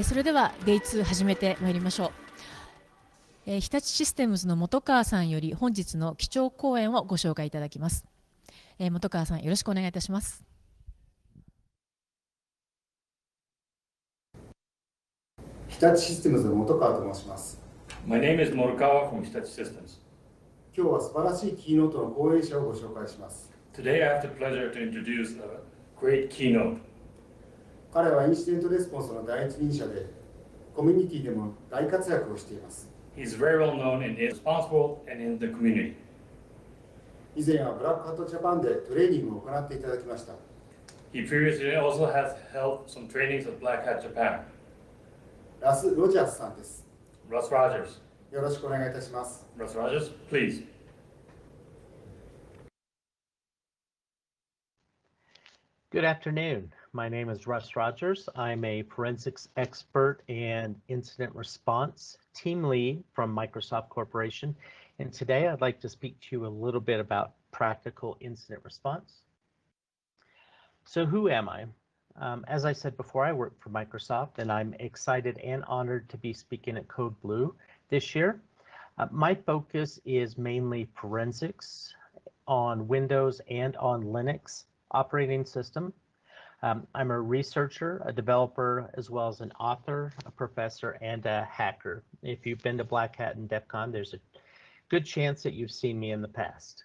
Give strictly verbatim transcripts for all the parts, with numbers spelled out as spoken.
それでは デイツー 始めてまいりましょう。えー、日立システムズの本川さんより本日の基調講演をご紹介いただきます。えー、本川さんよろしくお願いいたします。日立システムズの本川と申します。 My name is Morikawa from Hitachi Systems. 今日は素晴らしいキーノートの講演者をご紹介します。 Today I have the pleasure to introduce a great keynote. 彼はインシデントレスポンスの第一人者で、コミュニティでも大活躍をしています。He's very well known and is responsible and in the community. 以前はブラックハットジャパンでトレーニングを行っていただきました。He previously also has held some trainings at Black Hat Japan. ラス・ロジャースさんです。 Russ Rogers. よろしくお願いいたします。 Russ Rogers, please. Good afternoon. My name is Russ Rogers. I'm a forensics expert and incident response team lead from Microsoft Corporation. And today I'd like to speak to you a little bit about practical incident response. So who am I? Um, as I said before, I work for Microsoft, and I'm excited and honored to be speaking at Code Blue this year. Uh, my focus is mainly forensics on Windows and on Linux operating system. Um, I'm a researcher, a developer, as well as an author, a professor, and a hacker. If you've been to Black Hat and DEF CON, there's a good chance that you've seen me in the past.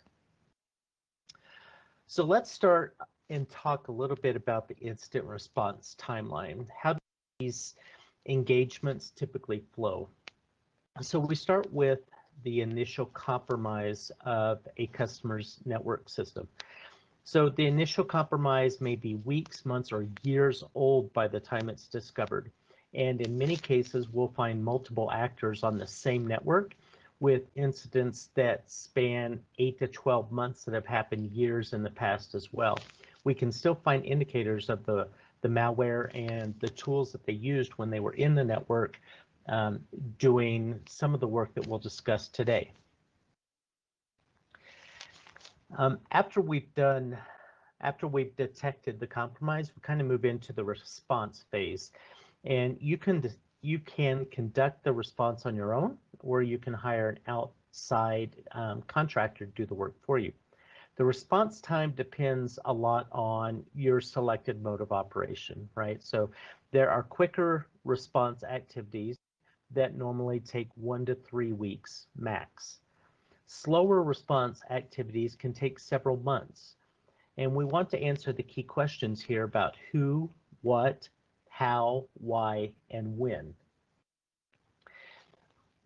So let's start and talk a little bit about the incident response timeline. How do these engagements typically flow? So we start with the initial compromise of a customer's network system. So the initial compromise may be weeks, months, or years old by the time it's discovered. And in many cases, we'll find multiple actors on the same network with incidents that span eight to twelve months that have happened years in the past as well. We can still find indicators of the, the malware and the tools that they used when they were in the network um, doing some of the work that we'll discuss today. Um, after we've done, after we've detected the compromise, we kind of move into the response phase, and you can you can conduct the response on your own, or you can hire an outside um, contractor to do the work for you. The response time depends a lot on your selected mode of operation, right? So there are quicker response activities that normally take one to three weeks max. Slower response activities can take several months, and we want to answer the key questions here about who, what, how, why, and when.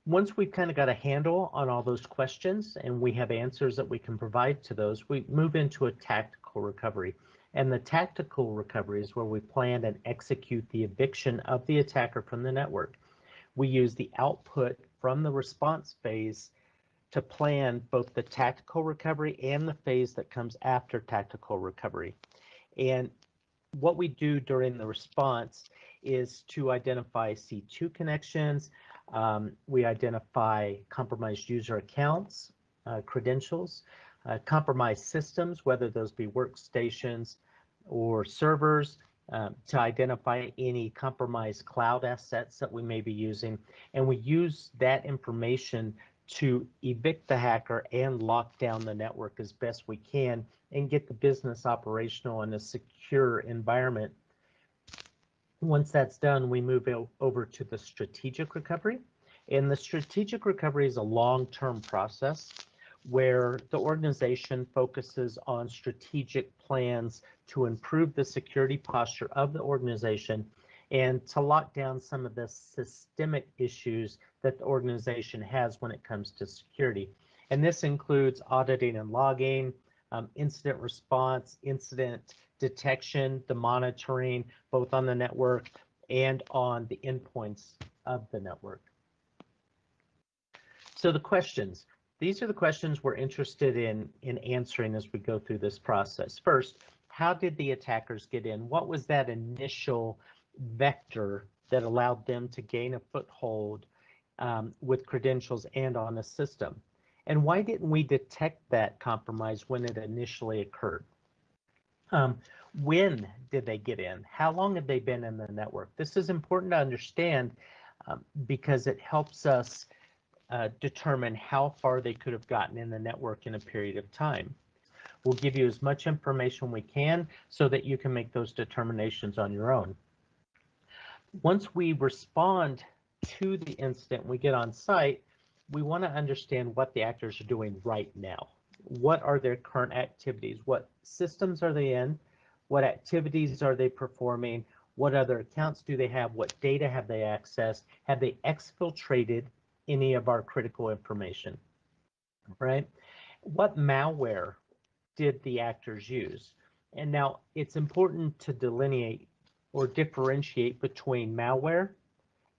Once we've kind of got a handle on all those questions and we have answers that we can provide to those, we move into a tactical recovery. And the tactical recovery is where we plan and execute the eviction of the attacker from the network. We use the output from the response phase to plan both the tactical recovery and the phase that comes after tactical recovery. And what we do during the response is to identify C two connections. Um, we identify compromised user accounts, uh, credentials, uh, compromised systems, whether those be workstations or servers, um, to identify any compromised cloud assets that we may be using. And we use that information to evict the hacker and lock down the network as best we can and get the business operational in a secure environment. Once that's done, we move over to the strategic recovery. And the strategic recovery is a long-term process where the organization focuses on strategic plans to improve the security posture of the organization and to lock down some of the systemic issues that the organization has when it comes to security. And this includes auditing and logging, um, incident response, incident detection, the monitoring, both on the network and on the endpoints of the network. So the questions, these are the questions we're interested in, in answering as we go through this process. First, how did the attackers get in? What was that initial vector that allowed them to gain a foothold um, with credentials and on a system? And why didn't we detect that compromise when it initially occurred? Um, when did they get in? How long have they been in the network? This is important to understand um, because it helps us uh, determine how far they could have gotten in the network in a period of time. We'll give you as much information we can so that you can make those determinations on your own. Once we respond to the incident, we get on site, we want to understand what the actors are doing right now. What are their current activities? What systems are they in? What activities are they performing? What other accounts do they have? What data have they accessed? Have they exfiltrated any of our critical information? Right? What malware did the actors use? And now it's important to delineate or differentiate between malware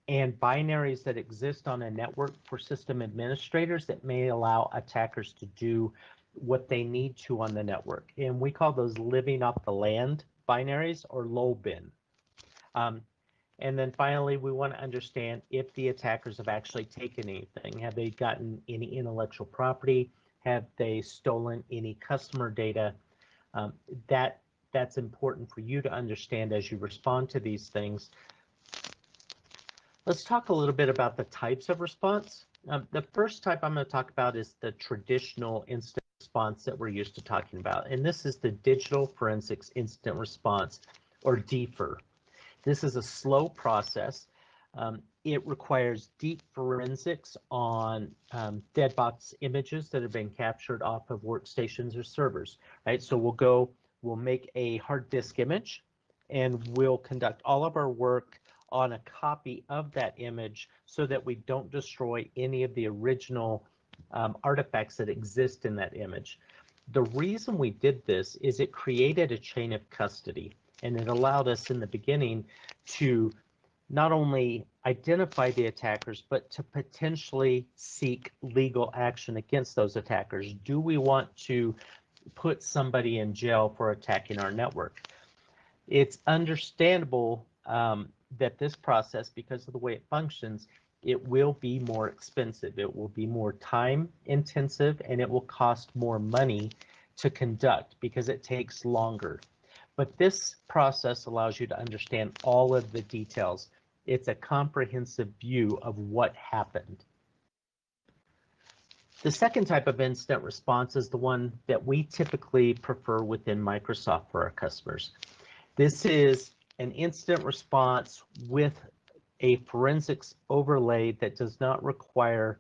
and binaries that exist on a network for system administrators that may allow attackers to do what they need to on the network. And we call those living off the land binaries, or low bin. Um, and then finally, we want to understand if the attackers have actually taken anything. Have they gotten any intellectual property? Have they stolen any customer data? Um, that that's important for you to understand as you respond to these things. Let's talk a little bit about the types of response. Um, the first type I'm going to talk about is the traditional incident response that we're used to talking about, and this is the digital forensics incident response, or D F I R. This is a slow process. Um, it requires deep forensics on um, dead box images that have been captured off of workstations or servers. Right, so we'll go, we'll make a hard disk image, and we'll conduct all of our work on a copy of that image so that we don't destroy any of the original um, artifacts that exist in that image. The reason we did this is it created a chain of custody, and it allowed us in the beginning to not only identify the attackers, but to potentially seek legal action against those attackers. Do we want to put somebody in jail for attacking our network? It's understandable um, that this process, because of the way it functions, it will be more expensive. It will be more time intensive, and it will cost more money to conduct because it takes longer. But this process allows you to understand all of the details. It's a comprehensive view of what happened. The second type of incident response is the one that we typically prefer within Microsoft for our customers. This is an incident response with a forensics overlay that does not require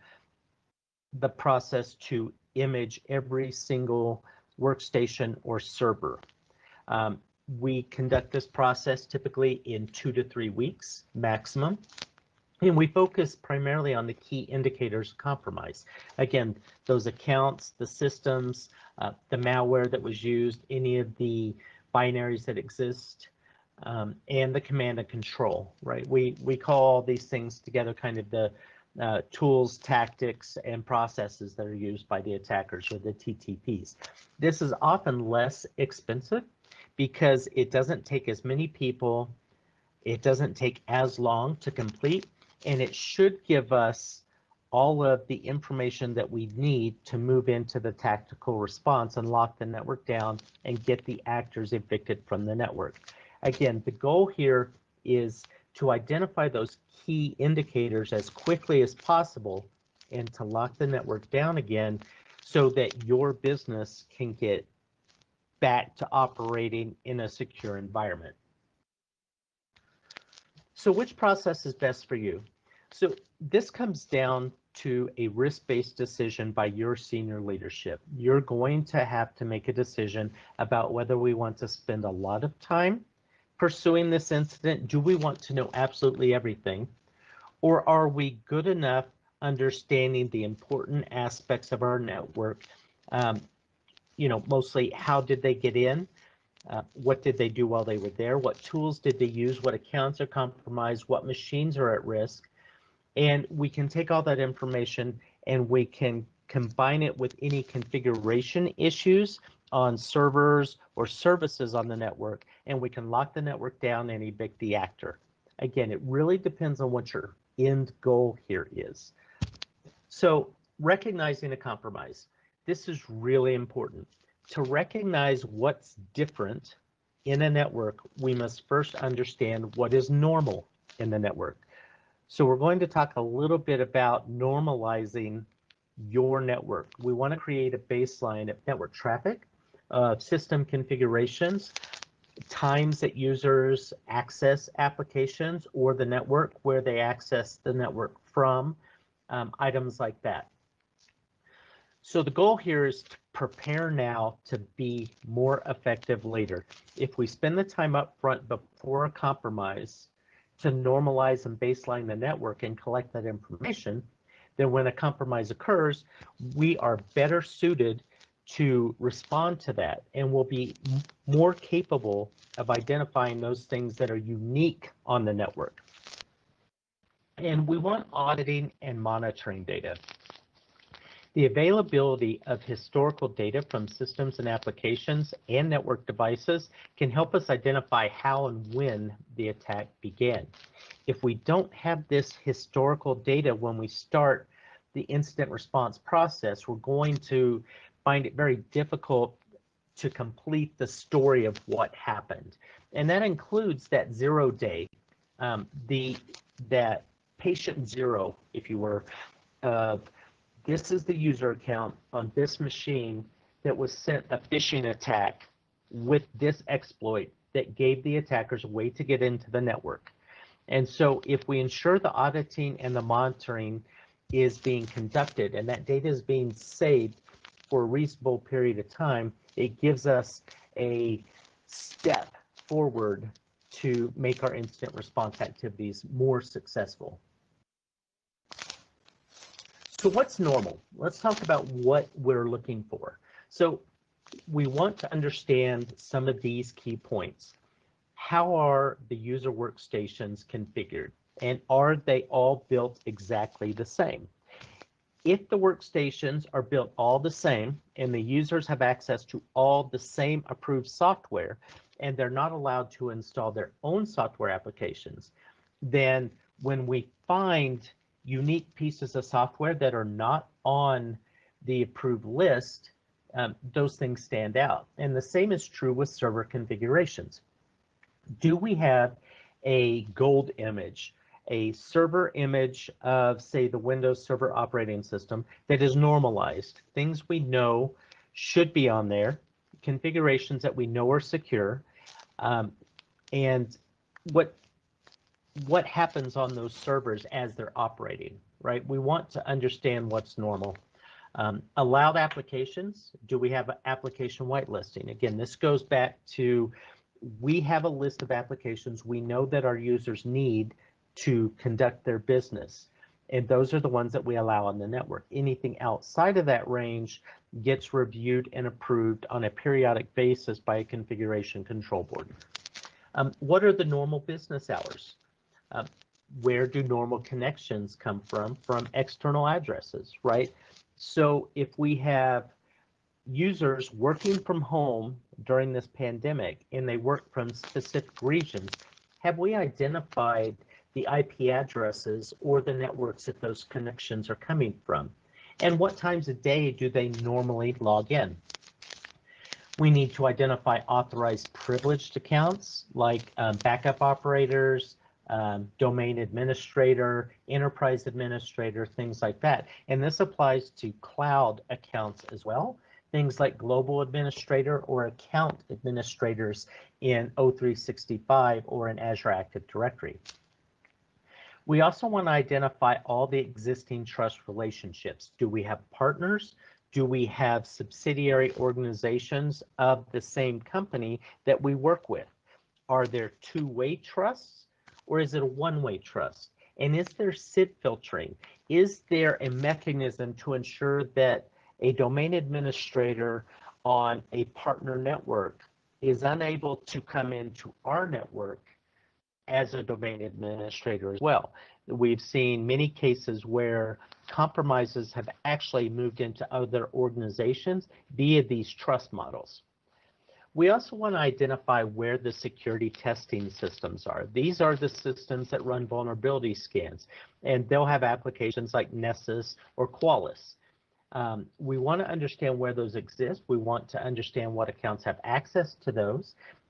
the process to image every single workstation or server. Um, we conduct this process typically in two to three weeks maximum, and we focus primarily on the key indicators of compromise. Again, those accounts, the systems, uh, the malware that was used, any of the binaries that exist, Um, and the command and control, right? We, we call all these things together kind of the uh, tools, tactics, and processes that are used by the attackers, or the T T Ps. This is often less expensive because it doesn't take as many people, it doesn't take as long to complete, and it should give us all of the information that we need to move into the tactical response and lock the network down and get the actors evicted from the network. Again, the goal here is to identify those key indicators as quickly as possible and to lock the network down again so that your business can get back to operating in a secure environment. So which process is best for you? So this comes down to a risk-based decision by your senior leadership. You're going to have to make a decision about whether we want to spend a lot of time pursuing this incident. Do we want to know absolutely everything, or are we good enough understanding the important aspects of our network? Um, you know, mostly how did they get in? Uh, what did they do while they were there? What tools did they use? What accounts are compromised? What machines are at risk? And we can take all that information and we can combine it with any configuration issues on servers or services on the network, and we can lock the network down and evict the actor. Again, it really depends on what your end goal here is. So recognizing a compromise, this is really important. To recognize what's different in a network, we must first understand what is normal in the network. So we're going to talk a little bit about normalizing your network. We want to create a baseline of network traffic, of uh, system configurations, times that users access applications or the network, where they access the network from, um, items like that. So the goal here is to prepare now to be more effective later. If we spend the time up front before a compromise to normalize and baseline the network and collect that information, then when a compromise occurs, we are better suited to respond to that, and we'll be more capable of identifying those things that are unique on the network. And we want auditing and monitoring data. The availability of historical data from systems and applications and network devices can help us identify how and when the attack began. If we don't have this historical data when we start the incident response process, we're going to find it very difficult to complete the story of what happened. And that includes that zero day, um, the that patient zero, if you were, uh, this is the user account on this machine that was sent a phishing attack with this exploit that gave the attackers a way to get into the network. And so if we ensure the auditing and the monitoring is being conducted and that data is being saved for a reasonable period of time, it gives us a step forward to make our incident response activities more successful. So what's normal? Let's talk about what we're looking for. So we want to understand some of these key points. How are the user workstations configured? And are they all built exactly the same? If the workstations are built all the same and the users have access to all the same approved software, and they're not allowed to install their own software applications, then when we find unique pieces of software that are not on the approved list, um, those things stand out. And the same is true with server configurations. Do we have a gold image, a server image of, say, the Windows Server operating system that is normalized? Things we know should be on there, configurations that we know are secure, um, and what what happens on those servers as they're operating, right? We want to understand what's normal. Um, allowed applications, do we have an application whitelisting? Again, this goes back to, we have a list of applications we know that our users need to conduct their business, and those are the ones that we allow on the network. Anything outside of that range gets reviewed and approved on a periodic basis by a configuration control board. Um, what are the normal business hours? Uh, where do normal connections come from? From external addresses, right? So if we have users working from home during this pandemic and they work from specific regions, have we identified the I P addresses or the networks that those connections are coming from? And what times a day do they normally log in? We need to identify authorized privileged accounts like um, backup operators, Um, domain administrator, enterprise administrator, things like that. And this applies to cloud accounts as well. Things like global administrator or account administrators in O three sixty-five or in Azure Active Directory. We also want to identify all the existing trust relationships. Do we have partners? Do we have subsidiary organizations of the same company that we work with? Are there two-way trusts? Or is it a one-way trust? And is there S I D filtering? Is there a mechanism to ensure that a domain administrator on a partner network is unable to come into our network as a domain administrator as well? We've seen many cases where compromises have actually moved into other organizations via these trust models. We also want to identify where the security testing systems are. These are the systems that run vulnerability scans, and they'll have applications like Nessus or Qualys. Um, we want to understand where those exist. We want to understand what accounts have access to those,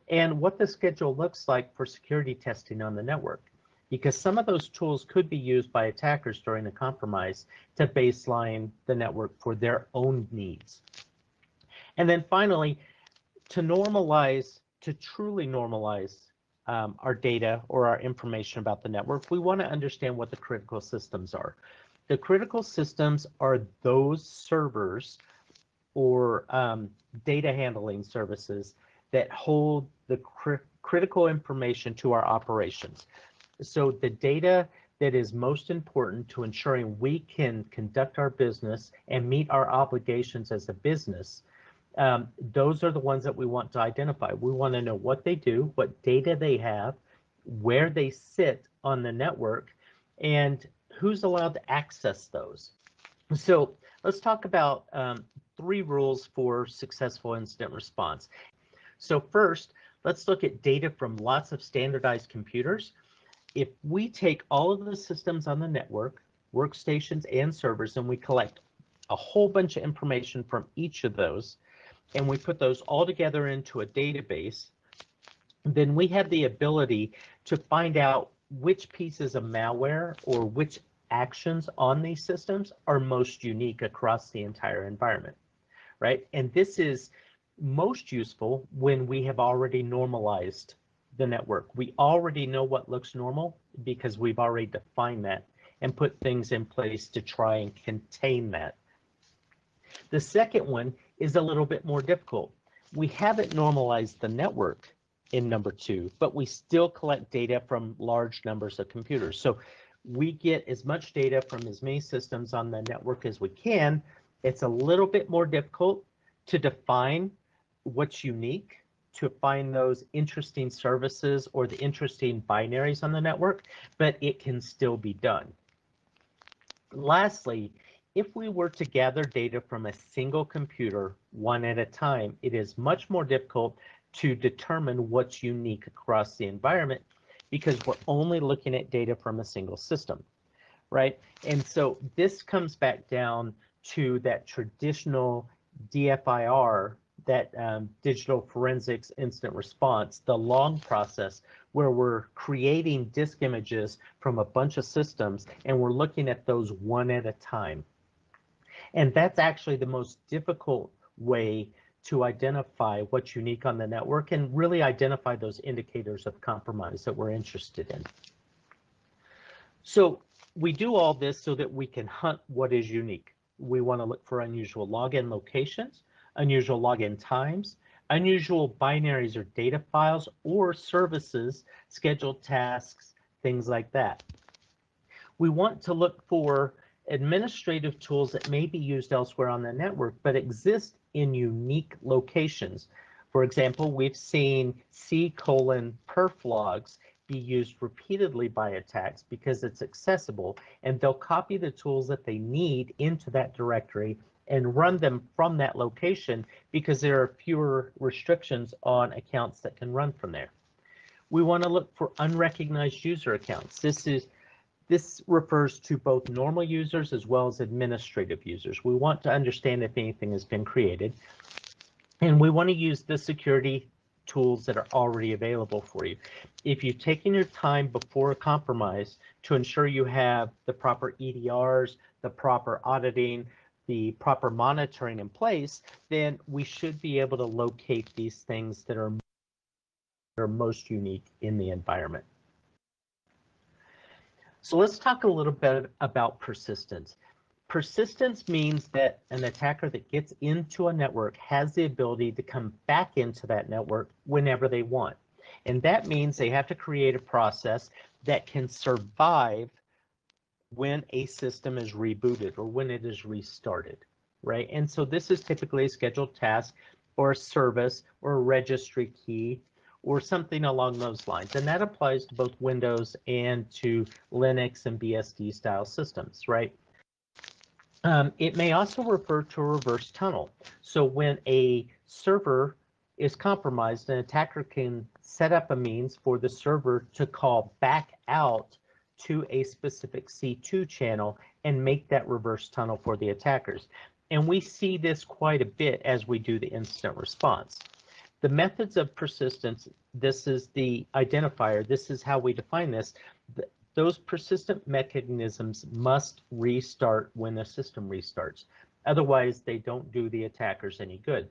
and what the schedule looks like for security testing on the network, because some of those tools could be used by attackers during a compromise to baseline the network for their own needs. And then finally, to normalize, to truly normalize um, our data or our information about the network, we want to understand what the critical systems are. The critical systems are those servers or um, data handling services that hold the cri critical information to our operations. So the data that is most important to ensuring we can conduct our business and meet our obligations as a business, um, those are the ones that we want to identify. We want to know what they do, what data they have, where they sit on the network, and who's allowed to access those. So let's talk about um, three rules for successful incident response. So first, let's look at data from lots of standardized computers. If we take all of the systems on the network, workstations and servers, and we collect a whole bunch of information from each of those, and we put those all together into a database, then we have the ability to find out which pieces of malware or which actions on these systems are most unique across the entire environment, right? And this is most useful when we have already normalized the network. We already know what looks normal because we've already defined that and put things in place to try and contain that. The second one is a little bit more difficult. We haven't normalized the network in number two, but we still collect data from large numbers of computers. So we get as much data from as many systems on the network as we can. It's a little bit more difficult to define what's unique, to find those interesting services or the interesting binaries on the network, but it can still be done. Lastly, if we were to gather data from a single computer one at a time, it is much more difficult to determine what's unique across the environment because we're only looking at data from a single system, right? And so this comes back down to that traditional D F I R, that um, digital forensics incident response, the long process where we're creating disk images from a bunch of systems and we're looking at those one at a time. And that's actually the most difficult way to identify what's unique on the network and really identify those indicators of compromise that we're interested in. So we do all this so that we can hunt what is unique. We want to look for unusual login locations, unusual login times, unusual binaries or data files or services, scheduled tasks, things like that. We want to look for administrative tools that may be used elsewhere on the network but exist in unique locations. For example, we've seen C colon perf logs be used repeatedly by attacks because it's accessible, and they'll copy the tools that they need into that directory and run them from that location because there are fewer restrictions on accounts that can run from there. We want to look for unrecognized user accounts. This is this refers to both normal users as well as administrative users. We want to understand if anything has been created, and we want to use the security tools that are already available for you. If you've taken your time before a compromise to ensure you have the proper E D Rs, the proper auditing, the proper monitoring in place, then we should be able to locate these things that are, that are most unique in the environment. So let's talk a little bit about persistence. Persistence means that an attacker that gets into a network has the ability to come back into that network whenever they want. And that means they have to create a process that can survive when a system is rebooted or when it is restarted, right? And so this is typically a scheduled task or a service or a registry key or something along those lines. And that applies to both Windows and to Linux and B S D style systems, right? Um, it may also refer to a reverse tunnel. So when a server is compromised, an attacker can set up a means for the server to call back out to a specific C two channel and make that reverse tunnel for the attackers. And we see this quite a bit as we do the incident response. The methods of persistence, this is the identifier, this is how we define this. Th those persistent mechanisms must restart when the system restarts. Otherwise, they don't do the attackers any good.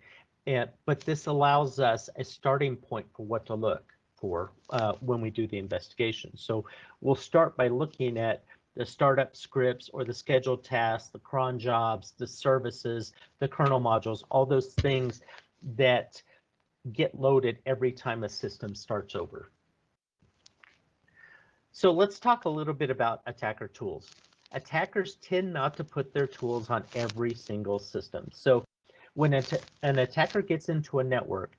And, but this allows us a starting point for what to look for uh, when we do the investigation. So we'll start by looking at the startup scripts or the scheduled tasks, the cron jobs, the services, the kernel modules, all those things that get loaded every time a system starts over. So let's talk a little bit about attacker tools. Attackers tend not to put their tools on every single system. So when a an attacker gets into a network,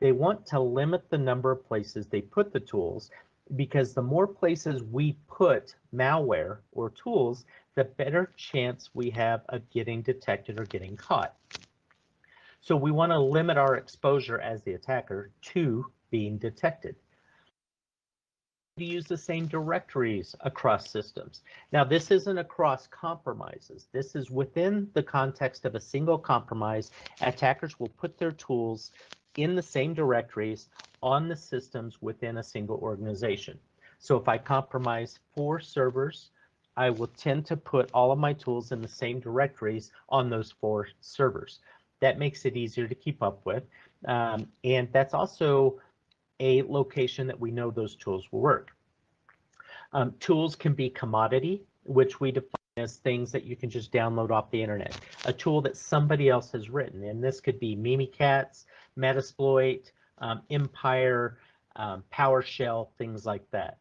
they want to limit the number of places they put the tools, because the more places we put malware or tools, the better chance we have of getting detected or getting caught. So we want to limit our exposure as the attacker to being detected. We use the same directories across systems. Now, this isn't across compromises. This is within the context of a single compromise. Attackers will put their tools in the same directories on the systems within a single organization. So if I compromise four servers, I will tend to put all of my tools in the same directories on those four servers. That makes it easier to keep up with. Um, and that's also a location that we know those tools will work. Um, tools can be commodity, which we define as things that you can just download off the internet. A tool that somebody else has written, and this could be Mimikatz, Metasploit, um, Empire, um, PowerShell, things like that.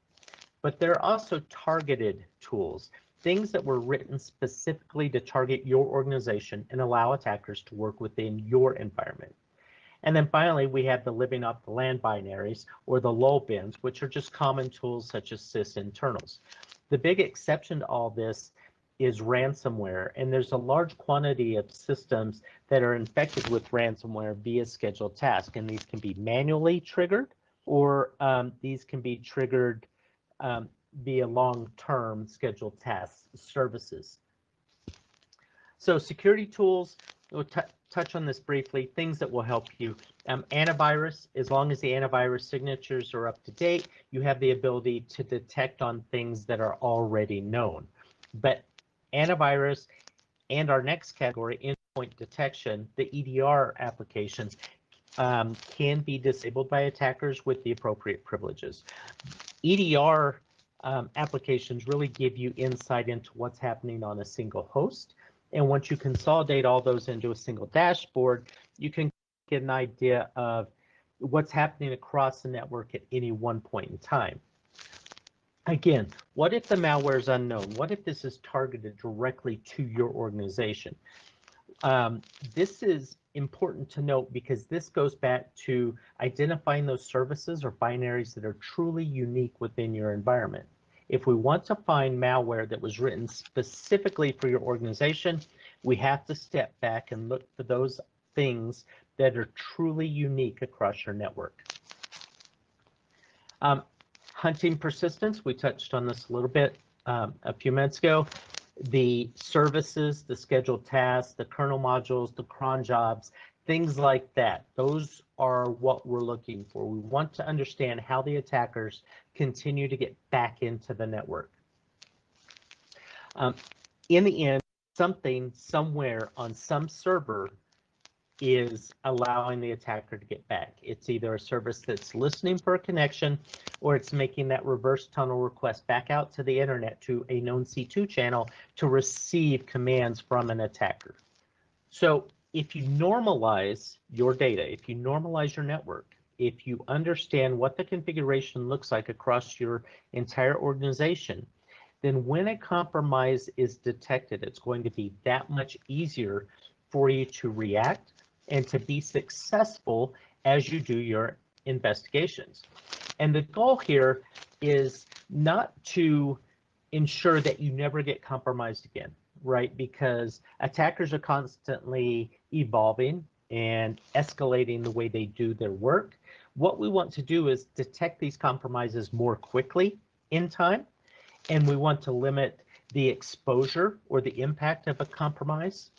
But there are also targeted tools, things that were written specifically to target your organization and allow attackers to work within your environment. And then finally, we have the living off the land binaries, or the lull bins, which are just common tools such as sysinternals. The big exception to all this is ransomware, and there's a large quantity of systems that are infected with ransomware via scheduled task, and these can be manually triggered, or um, these can be triggered um, via long-term scheduled tasks services. So security tools, we'll touch on this briefly, things that will help you. Um, antivirus, as long as the antivirus signatures are up to date, you have the ability to detect on things that are already known. But antivirus and our next category, endpoint detection, the E D R applications, um, can be disabled by attackers with the appropriate privileges. E D R Um, applications really give you insight into what's happening on a single host. And once you consolidate all those into a single dashboard, you can get an idea of what's happening across the network at any one point in time. Again, what if the malware is unknown? What if this is targeted directly to your organization? Um, this is important to note, because this goes back to identifying those services or binaries that are truly unique within your environment. If we want to find malware that was written specifically for your organization, we have to step back and look for those things that are truly unique across your network. Um, hunting persistence, we touched on this a little bit um, a few minutes ago. The services, the scheduled tasks, the kernel modules, the cron jobs, things like that. Those are what we're looking for. We want to understand how the attackers continue to get back into the network. Um, in the end, something somewhere on some server is allowing the attacker to get back. It's either a service that's listening for a connection, or it's making that reverse tunnel request back out to the internet to a known C two channel to receive commands from an attacker. So if you normalize your data, if you normalize your network, if you understand what the configuration looks like across your entire organization, then when a compromise is detected, it's going to be that much easier for you to react and to be successful as you do your investigations. And the goal here is not to ensure that you never get compromised again, right? Because attackers are constantly evolving and escalating the way they do their work. What we want to do is detect these compromises more quickly in time, and we want to limit the exposure or the impact of a compromise.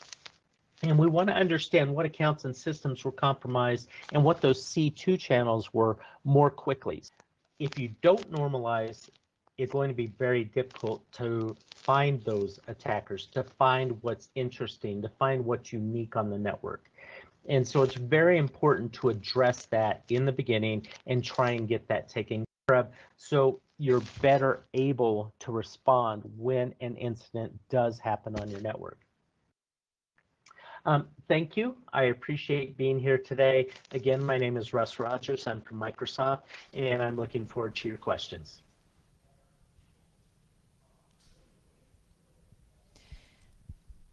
And we want to understand what accounts and systems were compromised and what those C two channels were more quickly. If you don't normalize, it's going to be very difficult to find those attackers, to find what's interesting, to find what's unique on the network. And so it's very important to address that in the beginning and try and get that taken care of so you're better able to respond when an incident does happen on your network. Um, thank you. I appreciate being here today. Again, my name is Russ Rogers. I'm from Microsoft, and I'm looking forward to your questions.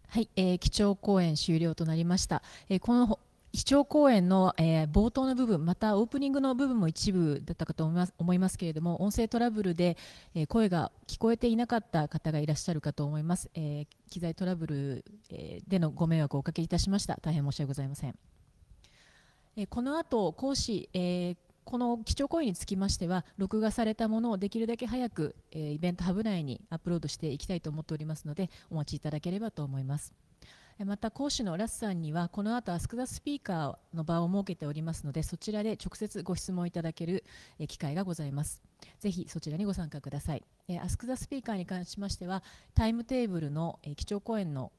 はい、えー、基調講演終了となりました。えー、この基調講演の、えー、冒頭の部分、またオープニングの部分も一部だったかと思います、思いますけれども、音声トラブルで、えー、声が聞こえていなかった方がいらっしゃるかと思います。えー、機材トラブル、えー、でのご迷惑をおかけいたしました。大変申し訳ございません。えー、この後、講師、えーこの基調講演につきましては、録画されたものをできるだけ早く、えー、イベントハブ内にアップロードしていきたいと思っておりますので、お待ちいただければと思います。また、講師のラスさんには、この後、Ask the Speakerの場を設けておりますので、そちらで直接ご質問いただける機会がございます。ぜひそちらにご参加ください。Ask the Speakerに関しましては、タイムテーブルの基調講演の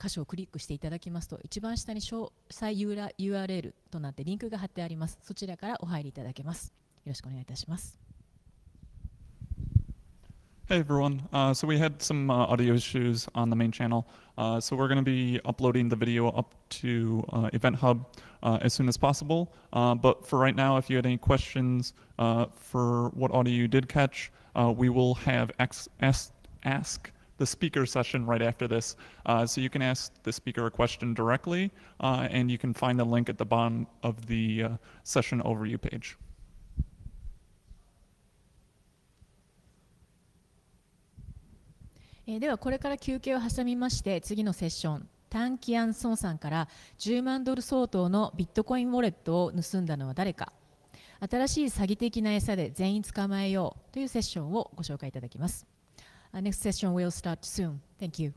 箇所をクリックしていただきますと、一番下に詳細 ユーアールエル となってリンクが貼ってあります。そちらからお入りいただけます。よろしくお願いいたします。Hey everyone. Uh, so we had some uh, audio issues on the main channel. Uh, so we're going to be uploading the video up to uh, Event Hub uh, as soon as possible. Uh, but for right now, if you had any questions uh, for what audio you did catch, uh, we will have ask. ask, ask the speaker session right after this. Uh, so you can ask the speaker a question directly, uh, and you can find the link at the bottom of the uh, session overview page. Eh, ではこれから休憩を挟みまして、次のセッション、タン・キアン・ソンさんからじゅうまんドル相当のビットコインウォレットを盗んだのは誰か、新しい詐欺的な餌で全員捕まえようというセッションをご紹介いただきます。Our next session will start soon. Thank you.